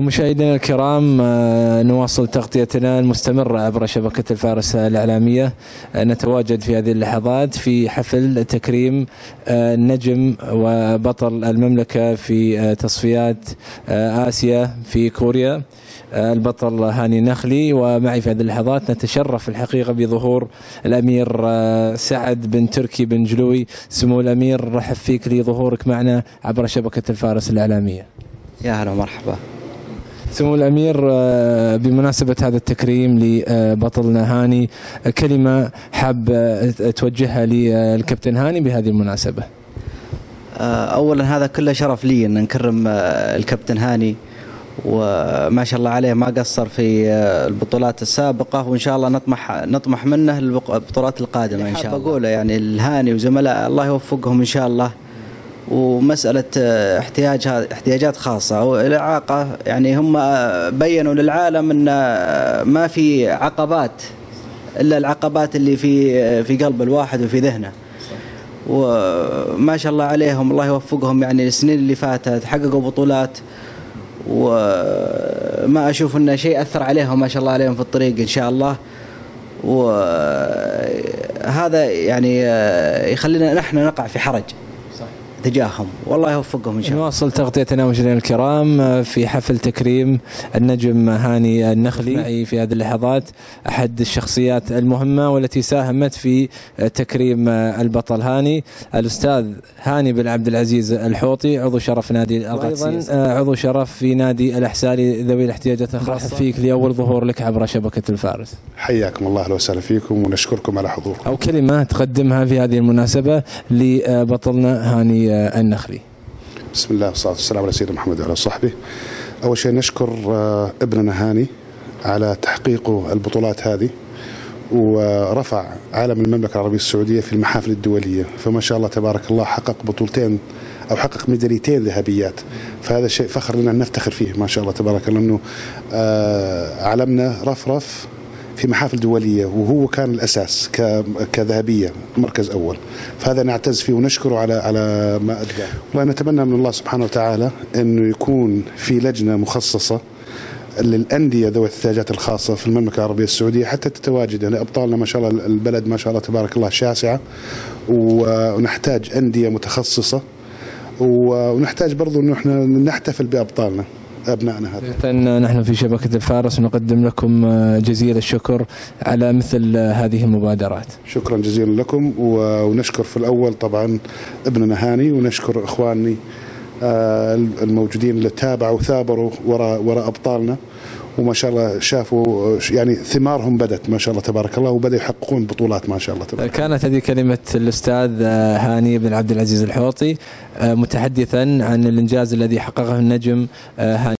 مشاهدينا الكرام، نواصل تغطيتنا المستمرة عبر شبكة الفارس الإعلامية. نتواجد في هذه اللحظات في حفل تكريم نجم وبطل المملكة في تصفيات آسيا في كوريا، البطل هاني النخلي. ومعي في هذه اللحظات نتشرف الحقيقة بظهور الأمير سعد بن تركي بن جلوي. سمو الأمير، رحب فيك لظهورك معنا عبر شبكة الفارس الإعلامية. يا هلا ومرحبا. سمو الأمير، بمناسبة هذا التكريم لبطلنا هاني، كلمة حاب توجهها للكابتن هاني بهذه المناسبة. أولا هذا كله شرف لي أن نكرم الكابتن هاني، وما شاء الله عليه ما قصر في البطولات السابقة، وإن شاء الله نطمح منه البطولات القادمة إن شاء الله. أقوله يعني الهاني وزملاء الله يوفقهم إن شاء الله، ومسألة احتياجات خاصة والإعاقة، يعني هم بيّنوا للعالم أن ما في عقبات إلا العقبات اللي في قلب الواحد وفي ذهنه، وما شاء الله عليهم الله يوفقهم. يعني السنين اللي فاتت حققوا بطولات، وما أشوف أن شيء أثر عليهم، ما شاء الله عليهم في الطريق إن شاء الله. وهذا يعني يخلينا نحن نقع في حرج تجاههم، والله يوفقهم ان شاء الله. نواصل تغطيتنا مشاهدينا الكرام في حفل تكريم النجم هاني النخلي. معي في هذه اللحظات احد الشخصيات المهمه والتي ساهمت في تكريم البطل هاني، الاستاذ هاني بن عبد العزيز الحوطي، عضو شرف نادي القادسية، عضو شرف في نادي الاحساء لذوي الاحتياجات الخاصه. رحب فيك لاول ظهور لك عبر شبكه الفارس. حياكم الله، اهلا وسهلا فيكم ونشكركم على حضوركم. او كلمه تقدمها في هذه المناسبه لبطلنا هاني النخلي. بسم الله والصلاة والسلام على سيدنا محمد وعلى صحبه. أول شيء نشكر ابننا هاني على تحقيقه البطولات هذه، ورفع علم المملكة العربية السعودية في المحافل الدولية، فما شاء الله تبارك الله حقق بطولتين أو حقق ميداليتين ذهبيات، فهذا شيء فخر لنا أن نفتخر فيه ما شاء الله تبارك الله، أنه علمنا رفرف في محافل دولية وهو كان الأساس كذهبية مركز أول، فهذا نعتز فيه ونشكره على ما أدى. والله نتمنى من الله سبحانه وتعالى أنه يكون في لجنة مخصصة للأندية ذوي الاحتياجات الخاصة في المملكة العربية السعودية حتى تتواجد، يعني أبطالنا ما شاء الله البلد ما شاء الله تبارك الله شاسعة، ونحتاج أندية متخصصة، ونحتاج برضو أنه احنا نحتفل بأبطالنا أبنائنا. هذا نحن في شبكة الفارس نقدم لكم جزيل الشكر على مثل هذه المبادرات. شكرا جزيلا لكم، ونشكر في الأول طبعا ابننا هاني، ونشكر إخواني الموجودين اللي تابعوا وثابروا وراء أبطالنا، وما شاء الله شافوا يعني ثمارهم بدت ما شاء الله تبارك الله، وبدأوا يحققون بطولات ما شاء الله تبارك الله. كانت هذه كلمة الأستاذ هاني بن عبد العزيز الحوطي متحدثا عن الإنجاز الذي حققه النجم هاني.